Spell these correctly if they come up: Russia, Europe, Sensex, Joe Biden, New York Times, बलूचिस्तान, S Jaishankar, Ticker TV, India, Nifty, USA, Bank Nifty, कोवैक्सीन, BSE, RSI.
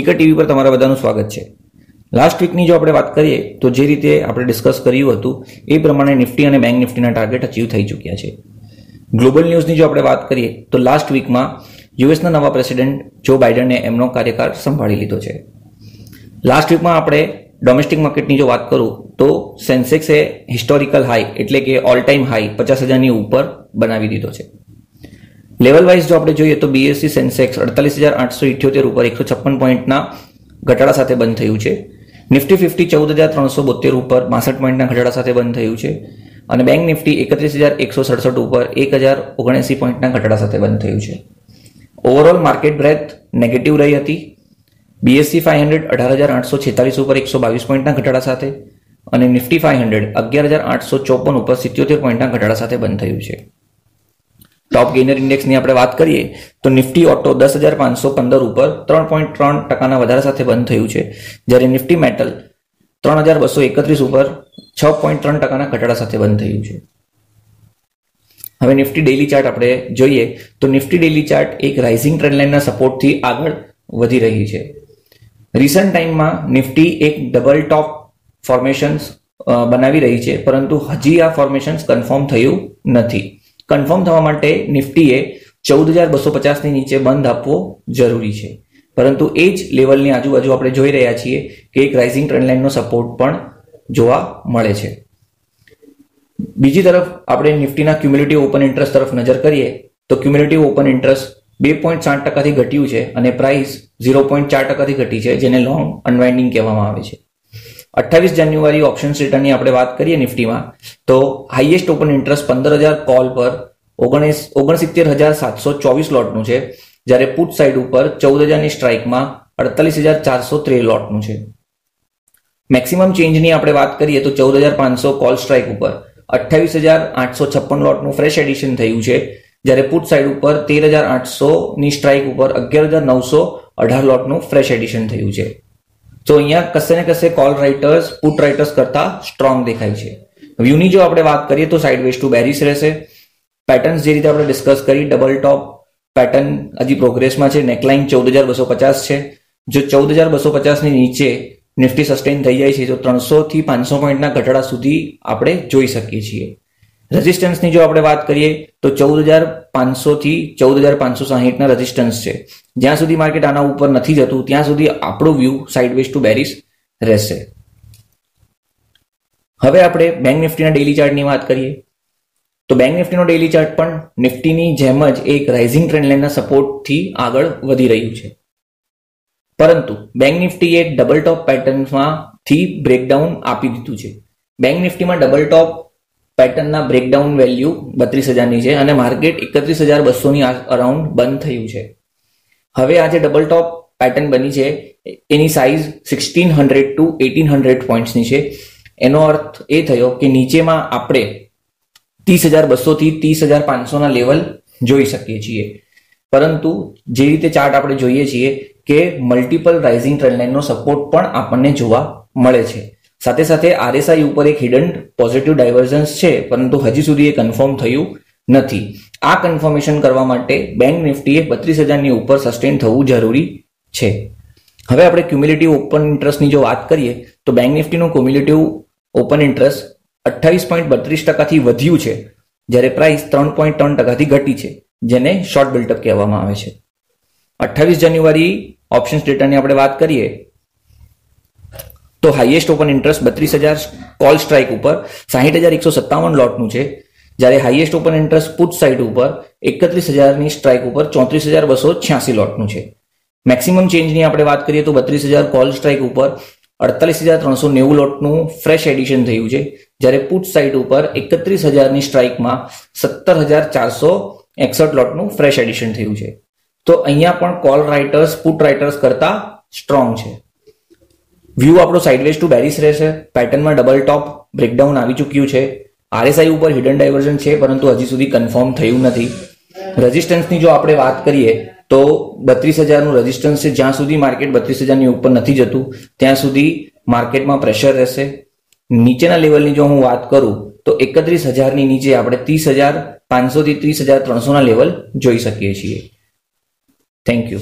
Tikar TV પર તમારા બધાનું સ્વાગત છે। લાસ્ટ વીકની જો આપણે વાત કરીએ તો જે રીતે આપણે ડિસ્કસ કર્યું હતું એ પ્રમાણે નિફ્ટી અને બેંક નિફ્ટીના ટાર્ગેટ અચીવ થઈ ચૂક્યા છે। ગ્લોબલ ન્યૂઝની જો આપણે વાત કરીએ તો લાસ્ટ વીકમાં યુએસના નવા પ્રેસિડેન્ટ જો બાઇડને એમનો કાર્યકાળ સંભાળી લીધો છે। લાસ્ટ વીકમાં આપણે ડોમેસ્ટિક માર્કેટની જો વાત કરું તો સેન્સેક્સે હિસ્ટોરિકલ હાઈ એટલે કે ઓલ ટાઈમ હાઈ 50,000ની ઉપર બનાવી દીધો છે। लेवल वाइज जो आपणे जोईए तो बीएसई सेंसेक्स 48,878 पर 156 पॉइंटना घटाड़ा साथे बंद थयुं छे। निफ्टी 50 14,372 पर 62 पॉइंटना घटाड़ा साथे बंद थयुं छे अने बैंक निफ्टी 31,167 पर 1,079 पॉइंटना घटाड़ा साथे बंद थयुं छे। ओवरऑल मार्केट ब्रेथ नेगेटिव रही हती। बीएसई 500 18,846 पर 122 पॉइंटना घटाड़ा साथे अने निफ्टी 500 11,854 पर 77 पॉइंटना घटाड़ा साथे बंद थयुं छे। टॉप गेनर इंडेक्स की आपणे बात करिए तो निफ्टी ऑटो 10,515 पर 3.3% वधारा साथे बंद थयुं छे, ज्यारे निफ्टी मेटल 3,231 पर 6.3% घटाड़ा साथे बंद थयुं छे। हवे निफ्टी डेली चार्ट आपणे जोईए तो निफ्टी डेली चार्ट एक राइजिंग ट्रेंड लाइन ना सपोर्ट थी आगळ वधी रही छे। रिसेंट टाइम में निफ्टी एक डबल टॉप फॉर्मेशन्स बनावी रही छे, परंतु हजी आ फॉर्मेशन्स कन्फर्म थयुं नथी। कन्फर्म थवा माटे निफ्टीए 14,250 ની નીચે બંધ આપવો જરૂરી છે, પરંતુ એ જ લેવલની આજુબાજુ આપણે જોઈ રહ્યા છીએ કે એક રાઇઝિંગ ટ્રેન્ડ લાઇનનો સપોર્ટ પણ જોવા મળે છે। બીજી તરફ આપણે નિફ્ટીના ક્યુમ્યુલેટિવ ઓપન ઇન્ટરેસ્ટ તરફ નજર કરીએ તો ક્યુમ્યુલેટિવ ઓપન ઇન્ટરેસ્ટ 2.7%થી ઘટ્યું છે અને પ્રાઇસ 0.4%થી ઘટી છે, જેને લોંગ અનવાઇન્ડિંગ કહેવામાં આવે છે। 28 जान्युआरी ऑप्शन रिटर्न की आपणे बात करिए निफ्टी में तो हाईएस्ट ओपन इंटरेस्ट 15,000 कॉल पर 69,724 लॉटनु है, जयरे पुट साइड पर 14,000 स्ट्राइक में 48,413 लॉटनु है। मैक्सिमम चेंज की आपणे बात करिए तो 14,500 कॉल स्ट्राइक पर 28,856 लॉटनु फ्रेश एडिशन थयुं है, जयरे पुट साइड पर 13,800 स्ट्राइक पर 11,918 लॉटनु फ्रेश एडिशन थयुं है। तो अहींया कसे ने कसे कॉल राइटर्स पुट राइटर्स करता स्ट्रॉंग देखाय छे। व्यू नी जो आपणे बात करिए तो साइडवेज टू बेरिश रहेशे। पेटर्न्स जे रीते आपणे डिस्कस करी डबल टॉप पेटर्न हजी प्रोग्रेस में छे। नेकलाइन 14,250 छे, जो 14,250 नी नीचे निफ्टी सस्टेन थई जाय छे तो 300 થી 500 पॉइंटना घटाड़ा सुधी आपणे जोई सकीए छीए। रेजिस्टन्स नी जो आपणे बात करिए तो 14,500 થી 14,560 ना रेजिस्टन्स छे। જ્યાં સુધી માર્કેટ આના ઉપર નથી જતું ત્યાં સુધી આપણો વ્યૂ સાઇડવેઝ ટુ બેરિશ રહેશે। હવે આપણે બેંક નિફ્ટીના ડેલી ચાર્ટની વાત કરીએ તો બેંક નિફ્ટીનો ડેલી ચાર્ટ પણ નિફ્ટીની જેમ જ એક રાઇઝિંગ ટ્રેન્ડ લાઇનના સપોર્ટથી આગળ વધી રહ્યું છે, પરંતુ બેંક નિફ્ટીએ ડબલ ટોપ પેટર્નમાંથી બ્રેકડાઉન આપી દીધું છે। બેંક નિફ્ટીમાં ડબલ ટોપ પેટર્નના બ્રેકડાઉન વેલ્યુ 32,000ની છે અને માર્કેટ 31,200ની અરાઉન્ડ બંધ થયું છે। હવે આજે ડબલ ટોપ પેટર્ન બની છે એની સાઇઝ 1,600 થી 1,800 પોઈન્ટ્સની છે। એનો અર્થ એ થયો કે નીચેમાં આપણે 30,200 થી 30,500ના લેવલ જોઈ શકીએ છીએ, પરંતુ જે રીતે ચાર્ટ આપણે જોઈએ છીએ કે મલ્ટિપલ રાઇઝિંગ ટ્રેન્ડ લાઇનનો સપોર્ટ પણ આપણને જોવા મળે છે। સાથે સાથે આરએસઆઈ ઉપર એક હિડન પોઝિટિવ ડાયવર્જન્સ છે, પરંતુ હજી સુધી એ કન્ફર્મ થયું નથી। आ कन्फर्मेशन करवा माटे बैंक निफ्टीए 32,000 नी उपर सस्टेन थवुं जरूरी छे। हवे आपणे क्युम्युलेटिव ओपन इंटरेस्ट नी जो वात करीए तो बैंक निफ्टी नो क्युम्युलेटिव ओपन इंटरेस्ट 28.32% थी वध्युं छे, ज्यारे प्राइस 3.3% थी घटी छे, जेने शॉर्ट बिल्टअप कहेवामां आवे छे। 28 जान्युआरी ऑप्शन्स डेटा नी आपणे वात करीए तो highest open interest 32,000 call strike उपर 60,157 लॉटनुं छे, जयरे highest open interest put side पर 31,000 नी स्ट्राइक पर 34,286 लॉटनु है। मैक्सिमम चेंज की आपणे बात करिए तो 32,000 कॉल स्ट्राइक पर 48,390 लॉटनु फ्रेश एडिशन थयुं छे, जयरे पुट साइड पर 31,000 नी स्ट्राइक में 17,461 लॉटनु फ्रेश एडिशन थयुं छे। तो अहींया पण कॉल राइटर्स पुट राइटर्स करता स्ट्रॉंग है। व्यू आपणो साइडवेज टू बेरिश रहेशे। पेटर्न में डबल टॉप ब्रेकडाउन आ चूक्युं छे। आरएसआई पर हिडन डायवर्जन है, परंतु हजी सुधी कन्फर्म थयुं नथी। रेजिस्टन्स की जो आपणे बात करिए तो 32,000 नु रेजिस्टन्स है। ज्यां सुधी मार्केट 32,000 नी उपर नथी जतुं त्यां सुधी मार्केट में प्रेशर रहेशे। नीचेना लेवलनी जो हूँ बात करूँ तो 31,000 नी नीचे आपणे 30,500 થી 30,300 ना लेवल जोई सकीए छीए। Thank you.